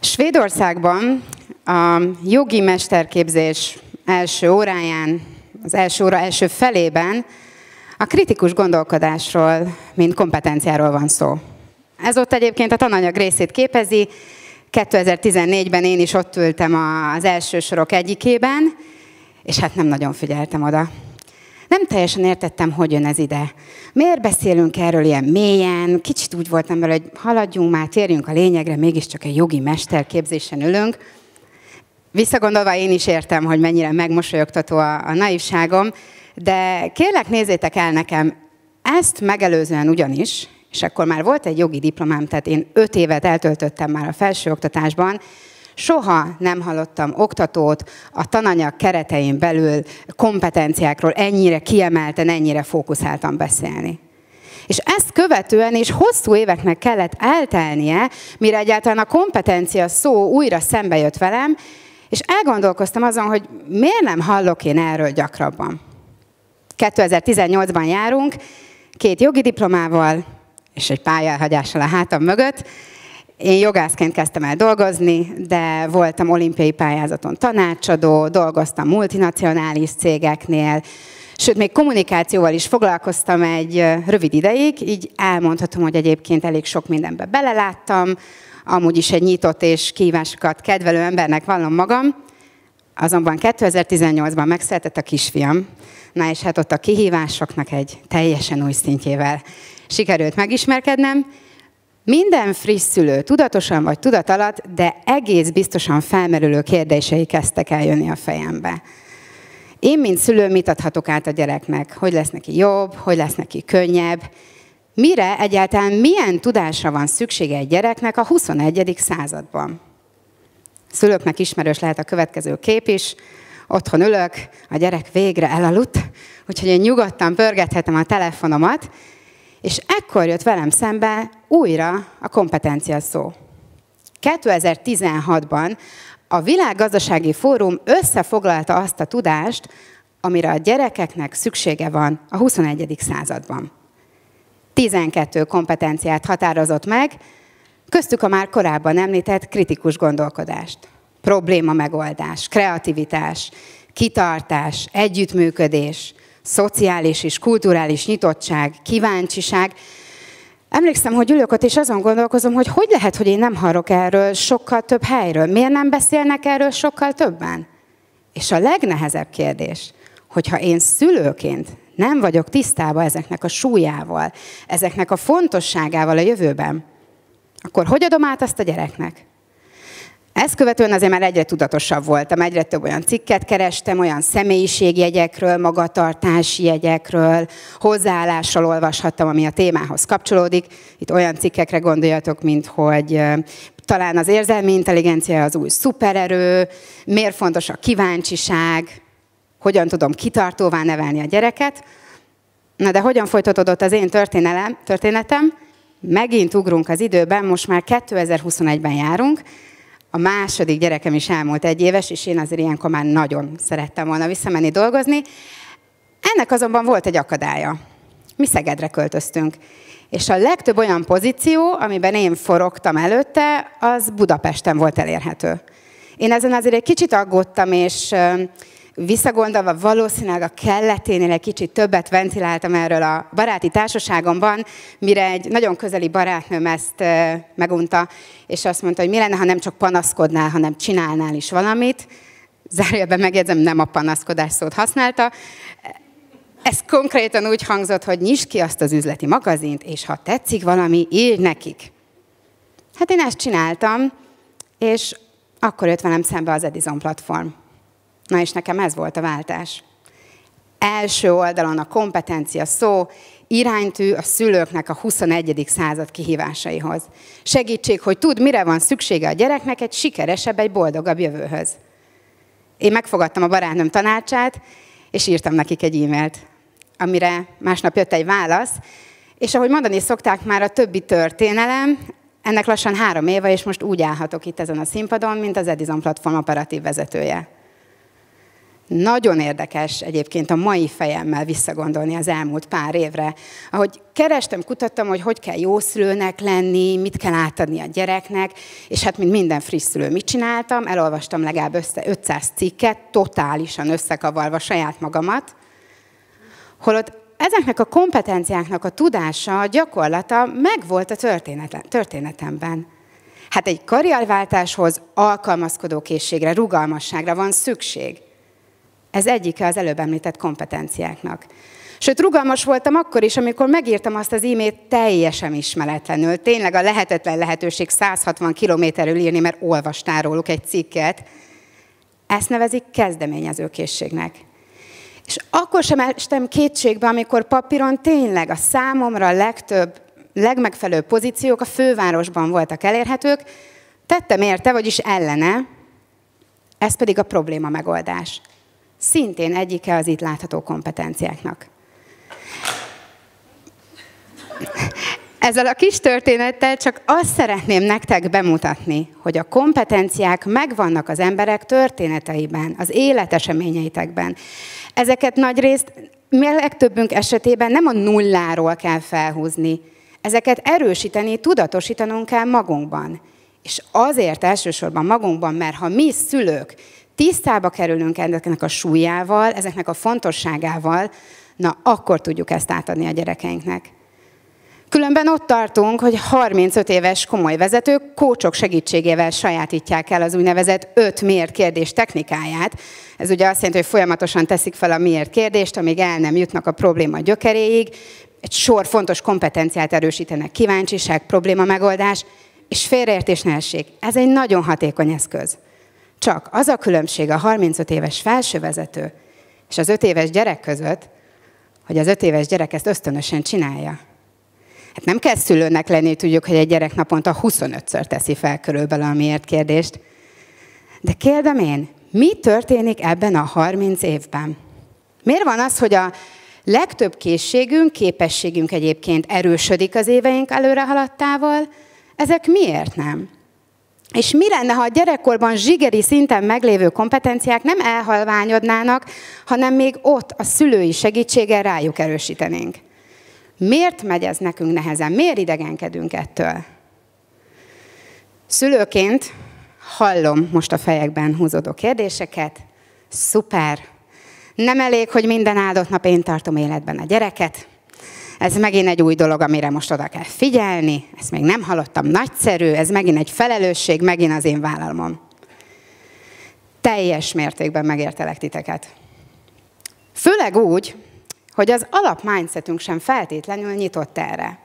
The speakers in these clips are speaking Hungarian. Svédországban a jogi mesterképzés első óráján, az első óra első felében a kritikus gondolkodásról, mint kompetenciáról van szó. Ez ott egyébként a tananyag részét képezi. 2014-ben én is ott ültem az első sorok egyikében, és hát nem nagyon figyeltem oda. Nem teljesen értettem, hogy jön ez ide. Miért beszélünk erről ilyen mélyen? Kicsit úgy voltam vele, hogy haladjunk már, térjünk a lényegre, mégiscsak egy jogi mesterképzésen ülünk. Visszagondolva én is értem, hogy mennyire megmosolyogtató a naivságom, de kérlek, nézzétek el nekem, ezt megelőzően ugyanis, és akkor már volt egy jogi diplomám, tehát én 5 évet eltöltöttem már a felsőoktatásban, soha nem hallottam oktatót a tananyag keretein belül kompetenciákról ennyire kiemelten, ennyire fókuszáltan beszélni. És ezt követően is hosszú éveknek kellett eltelnie, mire egyáltalán a kompetencia szó újra szembe jött velem, és elgondolkoztam azon, hogy miért nem hallok én erről gyakrabban. 2018-ban járunk, 2 jogi diplomával és egy pályahagyással a hátam mögött. Én jogászként kezdtem el dolgozni, de voltam olimpiai pályázaton tanácsadó, dolgoztam multinacionális cégeknél, sőt, még kommunikációval is foglalkoztam egy rövid ideig, így elmondhatom, hogy egyébként elég sok mindenbe beleláttam, amúgy is egy nyitott és kívásokat kedvelő embernek vallom magam, azonban 2018-ban megszületett a kisfiam, na és hát ott a kihívásoknak egy teljesen új szintjével sikerült megismerkednem. Minden friss szülő tudatosan vagy tudat alatt, de egész biztosan felmerülő kérdései kezdtek eljönni a fejembe. Én, mint szülő, mit adhatok át a gyereknek? Hogy lesz neki jobb, hogy lesz neki könnyebb? Mire egyáltalán milyen tudásra van szüksége egy gyereknek a 21. században? Szülőknek ismerős lehet a következő kép is. Otthon ülök, a gyerek végre elaludt, úgyhogy én nyugodtan pörgethetem a telefonomat, és ekkor jött velem szembe újra a kompetencia szó. 2016-ban a Világgazdasági Fórum összefoglalta azt a tudást, amire a gyerekeknek szüksége van a 21. században. 12 kompetenciát határozott meg, köztük a már korábban említett kritikus gondolkodást, problémamegoldás, kreativitás, kitartás, együttműködés, szociális és kulturális nyitottság, kíváncsiság. Emlékszem, hogy ülök ott, és azon gondolkozom, hogy hogy lehet, hogy én nem hallok erről sokkal több helyről? Miért nem beszélnek erről sokkal többen? És a legnehezebb kérdés, hogyha én szülőként nem vagyok tisztában ezeknek a súlyával, ezeknek a fontosságával a jövőben, akkor hogy adom át azt a gyereknek? Ezt követően azért már egyre tudatosabb voltam, egyre több olyan cikket kerestem, olyan személyiségjegyekről, magatartási jegyekről, hozzáállásról olvashattam, ami a témához kapcsolódik. Itt olyan cikkekre gondoljatok, mint hogy talán az érzelmi intelligencia az új szupererő, miért fontos a kíváncsiság, hogyan tudom kitartóvá nevelni a gyereket. Na de hogyan folytatódott az én történetem? Megint ugrunk az időben, most már 2021-ben járunk. A második gyerekem is elmúlt 1 éves, és én azért ilyenkor már nagyon szerettem volna visszamenni dolgozni. Ennek azonban volt egy akadálya. Mi Szegedre költöztünk. És a legtöbb olyan pozíció, amiben én forogtam előtte, az Budapesten volt elérhető. Én ezen azért egy kicsit aggódtam, és visszagondolva valószínűleg a kelleténél egy kicsit többet ventiláltam erről a baráti társaságomban, mire egy nagyon közeli barátnőm ezt megunta, és azt mondta, hogy mi lenne, ha nem csak panaszkodnál, hanem csinálnál is valamit. Zárójelben megjegyzem, nem a panaszkodás szót használta. Ez konkrétan úgy hangzott, hogy nyisd ki azt az üzleti magazint, és ha tetszik valami, írj nekik. Hát én ezt csináltam, és akkor jött velem szembe az Edison Platform. Na és nekem ez volt a váltás. Első oldalon a kompetencia szó, iránytű a szülőknek a 21. század kihívásaihoz. Segítség, hogy tudd, mire van szüksége a gyereknek egy sikeresebb, egy boldogabb jövőhöz. Én megfogadtam a barátnőm tanácsát, és írtam nekik egy e-mailt, amire másnap jött egy válasz, és ahogy mondani szokták, már a többi történelem, Ennek lassan 3 éve, és most úgy állhatok itt ezen a színpadon, mint az Edison Platform operatív vezetője. Nagyon érdekes egyébként a mai fejemmel visszagondolni az elmúlt pár évre. Ahogy kerestem, kutattam, hogy kell jó szülőnek lenni, mit kell átadni a gyereknek, és hát mint minden friss szülő mit csináltam, elolvastam legalább 500 cikket, totálisan összekavarva saját magamat, holott ezeknek a kompetenciáknak a tudása, a gyakorlata megvolt a történetemben. Hát egy karrierváltáshoz alkalmazkodó készségre, rugalmasságra van szükség. Ez egyike az előbb említett kompetenciáknak. Sőt, rugalmas voltam akkor is, amikor megírtam azt az e-mailt teljesen ismeretlenül. Tényleg a lehetetlen lehetőség 160 kilométerről írni, mert olvastál róluk egy cikket. Ezt nevezik kezdeményező készségnek. És akkor sem estem kétségbe, amikor papíron tényleg a számomra legmegfelelőbb pozíciók a fővárosban voltak elérhetők, tettem érte, vagyis ellene, ez pedig a probléma megoldás. Szintén egyike az itt látható kompetenciáknak. Ezzel a kis történettel csak azt szeretném nektek bemutatni, hogy a kompetenciák megvannak az emberek történeteiben, az életeseményeitekben. Ezeket nagyrészt mi a legtöbbünk esetében nem a nulláról kell felhúzni, ezeket erősíteni, tudatosítanunk kell magunkban. És azért elsősorban magunkban, mert ha mi szülők tisztába kerülünk ezeknek a súlyával, ezeknek a fontosságával, na akkor tudjuk ezt átadni a gyerekeinknek. Különben ott tartunk, hogy 35 éves komoly vezetők kócsok segítségével sajátítják el az úgynevezett 5 miért kérdés technikáját. Ez ugye azt jelenti, hogy folyamatosan teszik fel a miért kérdést, amíg el nem jutnak a probléma gyökeréig. Egy sor fontos kompetenciát erősítenek: kíváncsiság, probléma megoldás és félreértés ne essék. Ez egy nagyon hatékony eszköz. Csak az a különbség a 35 éves felsővezető és az 5 éves gyerek között, hogy az 5 éves gyerek ezt ösztönösen csinálja. Hát nem kell szülőnek lenni, tudjuk, hogy egy gyerek naponta 25-ször teszi fel körülbelül a miért kérdést. De kérdem én, mi történik ebben a 30 évben? Miért van az, hogy a legtöbb készségünk, képességünk egyébként erősödik az éveink előrehaladtával? Ezek miért nem? És mi lenne, ha a gyerekkorban zsigeri szinten meglévő kompetenciák nem elhalványodnának, hanem még ott a szülői segítséggel rájuk erősítenénk? Miért megy ez nekünk nehezen? Miért idegenkedünk ettől? Szülőként hallom most a fejekben húzódó kérdéseket. Szuper! Nem elég, hogy minden áldott nap én tartom életben a gyereket. Ez megint egy új dolog, amire most oda kell figyelni. Ezt még nem hallottam. Nagyszerű. Ez megint egy felelősség, megint az én vállalmom. Teljes mértékben megértelek titeket. Főleg úgy, hogy az alapmindsetünk sem feltétlenül nyitott erre.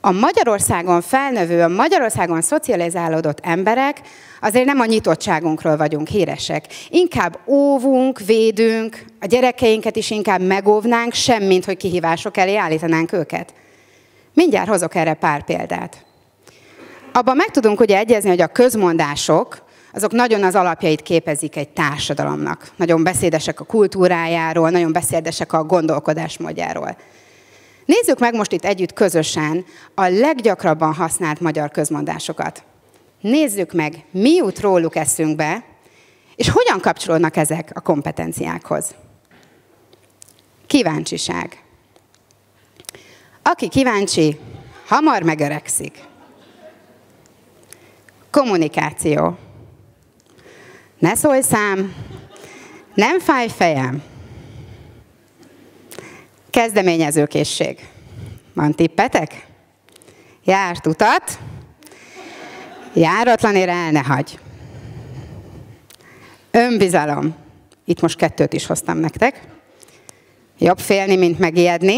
A Magyarországon felnövő, a Magyarországon szocializálódott emberek azért nem a nyitottságunkról vagyunk híresek. Inkább óvunk, védünk, a gyerekeinket is inkább megóvnánk, semmint, hogy kihívások elé állítanánk őket. Mindjárt hozok erre pár példát. Abban meg tudunk ugye egyezni, hogy a közmondások, azok nagyon az alapjait képezik egy társadalomnak. Nagyon beszédesek a kultúrájáról, nagyon beszédesek a gondolkodásmódjáról. Nézzük meg most itt együtt közösen a leggyakrabban használt magyar közmondásokat. Nézzük meg, mi jut róluk eszünkbe, és hogyan kapcsolódnak ezek a kompetenciákhoz. Kíváncsiság. Aki kíváncsi, hamar megöregszik. Kommunikáció. Ne szólj szám, nem fáj fejem. Kezdeményezőkészség. Van tippetek? Járt utat, járatlanira el ne hagy. Önbizalom. Itt most 2-t is hoztam nektek. Jobb félni, mint megijedni.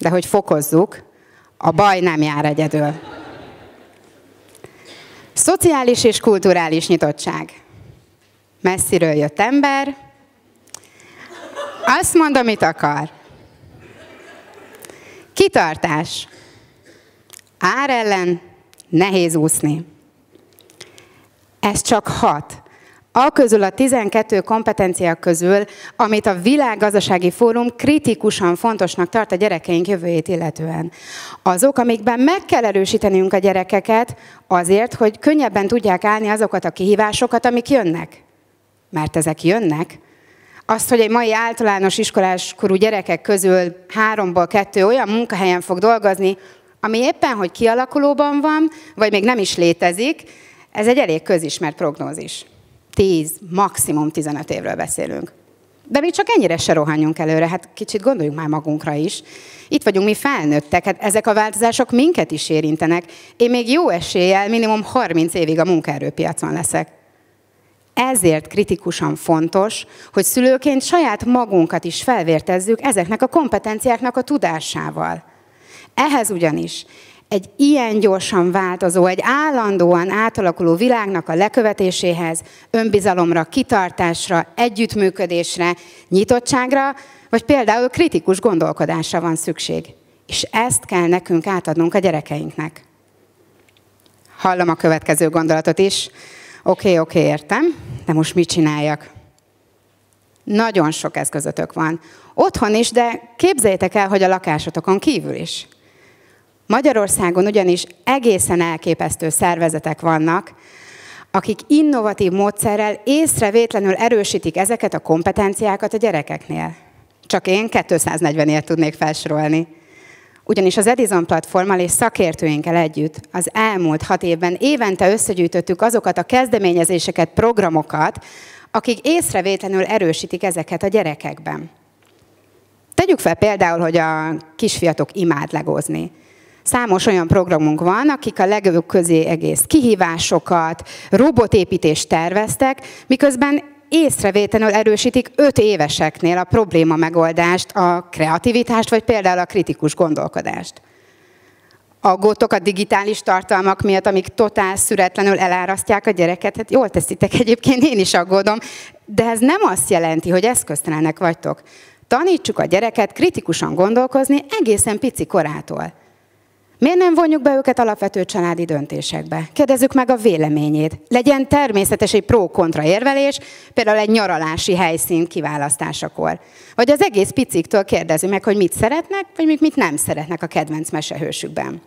De hogy fokozzuk, a baj nem jár egyedül. Szociális és kulturális nyitottság. Messziről jött ember. Azt mond, amit akar. Kitartás. Ár ellen nehéz úszni. Ez csak 6. Aközül a 12 kompetencia közül, amit a Világgazdasági Fórum kritikusan fontosnak tart a gyerekeink jövőjét illetően. Azok, amikben meg kell erősítenünk a gyerekeket azért, hogy könnyebben tudják állni azokat a kihívásokat, amik jönnek. Mert ezek jönnek. Azt, hogy egy mai általános iskoláskorú gyerekek közül 3-ból 2 olyan munkahelyen fog dolgozni, ami éppen, hogy kialakulóban van, vagy még nem is létezik, ez egy elég közismert prognózis. 10, maximum 15 évről beszélünk. De még csak ennyire se rohanjunk előre, hát kicsit gondoljunk már magunkra is. Itt vagyunk mi felnőttek, hát ezek a változások minket is érintenek. Én még jó eséllyel minimum 30 évig a munkaerőpiacon leszek. Ezért kritikusan fontos, hogy szülőként saját magunkat is felvértezzük ezeknek a kompetenciáknak a tudásával. Ehhez ugyanis egy ilyen gyorsan változó, egy állandóan átalakuló világnak a lekövetéséhez, önbizalomra, kitartásra, együttműködésre, nyitottságra, vagy például kritikus gondolkodásra van szükség. És ezt kell nekünk átadnunk a gyerekeinknek. Hallom a következő gondolatot is. Oké, értem, de most mit csináljak? Nagyon sok eszközötök van. Otthon is, de képzeljétek el, hogy a lakásotokon kívül is. Magyarországon ugyanis egészen elképesztő szervezetek vannak, akik innovatív módszerrel észrevétlenül erősítik ezeket a kompetenciákat a gyerekeknél. Csak én 240-ért tudnék felsorolni. Ugyanis az Edison platformmal és szakértőinkkel együtt az elmúlt 6 évben évente összegyűjtöttük azokat a kezdeményezéseket, programokat, akik észrevétlenül erősítik ezeket a gyerekekben. Tegyük fel például, hogy a kisfiatok imád legózni. Számos olyan programunk van, akik a legők közé egész kihívásokat, robotépítést terveztek, miközben észrevétlenül erősítik 5 éveseknél a probléma megoldást, a kreativitást, vagy például a kritikus gondolkodást. Aggódtok a digitális tartalmak miatt, amik totál szüretlenül elárasztják a gyereket? Hát jól teszitek, egyébként én is aggódom, de ez nem azt jelenti, hogy eszköztelenek vagytok. Tanítsuk a gyereket kritikusan gondolkozni egészen pici korától. Miért nem vonjuk be őket alapvető családi döntésekbe? Kérdezzük meg a véleményét. Legyen természetes egy pró-kontra érvelés, például egy nyaralási helyszín kiválasztásakor. Vagy az egész piciktől kérdezzük meg, hogy mit szeretnek, vagy mit nem szeretnek a kedvenc mesehősükben.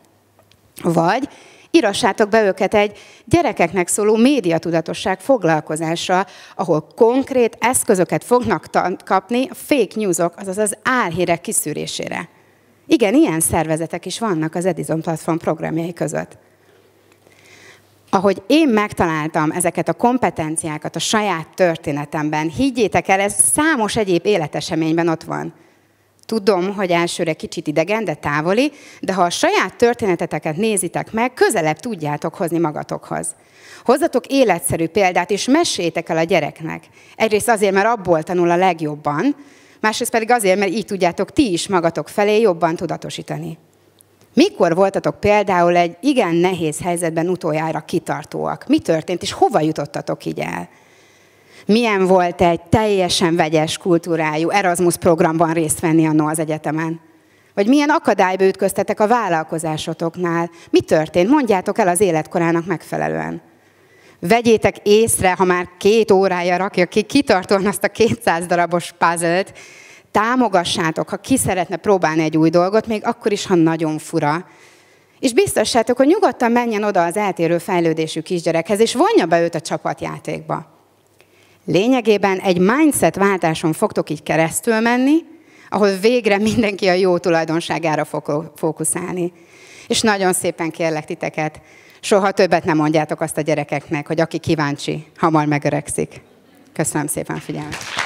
Vagy írassátok be őket egy gyerekeknek szóló médiatudatosság foglalkozásra, ahol konkrét eszközöket fognak kapni a fake newsok, azaz az álhírek kiszűrésére. Igen, ilyen szervezetek is vannak az Edison Platform programjai között. Ahogy én megtaláltam ezeket a kompetenciákat a saját történetemben, higgyétek el, ez számos egyéb életeseményben ott van. Tudom, hogy elsőre kicsit idegen, de távoli, de ha a saját történeteteket nézitek meg, közelebb tudjátok hozni magatokhoz. Hozzatok életszerű példát, és meséljétek el a gyereknek. Egyrészt azért, mert abból tanul a legjobban, másrészt pedig azért, mert így tudjátok ti is magatok felé jobban tudatosítani. Mikor voltatok például egy igen nehéz helyzetben utoljára kitartóak? Mi történt, és hova jutottatok így el? Milyen volt egy teljesen vegyes kultúrájú Erasmus programban részt venni annó az egyetemen? Vagy milyen akadályba ütköztetek a vállalkozásotoknál? Mi történt? Mondjátok el az életkorának megfelelően. Vegyétek észre, ha már 2 órája rakja ki kitartóan azt a 200 darabos puzzle-t. Támogassátok, ha ki szeretne próbálni egy új dolgot, még akkor is, ha nagyon fura. És biztossátok, hogy nyugodtan menjen oda az eltérő fejlődésű kisgyerekhez, és vonja be őt a csapatjátékba. Lényegében egy mindset váltáson fogtok így keresztül menni, ahol végre mindenki a jó tulajdonságára fog fókuszálni. És nagyon szépen kérlek titeket, soha többet nem mondjátok azt a gyerekeknek, hogy aki kíváncsi, hamar megöregszik. Köszönöm szépen a figyelmet.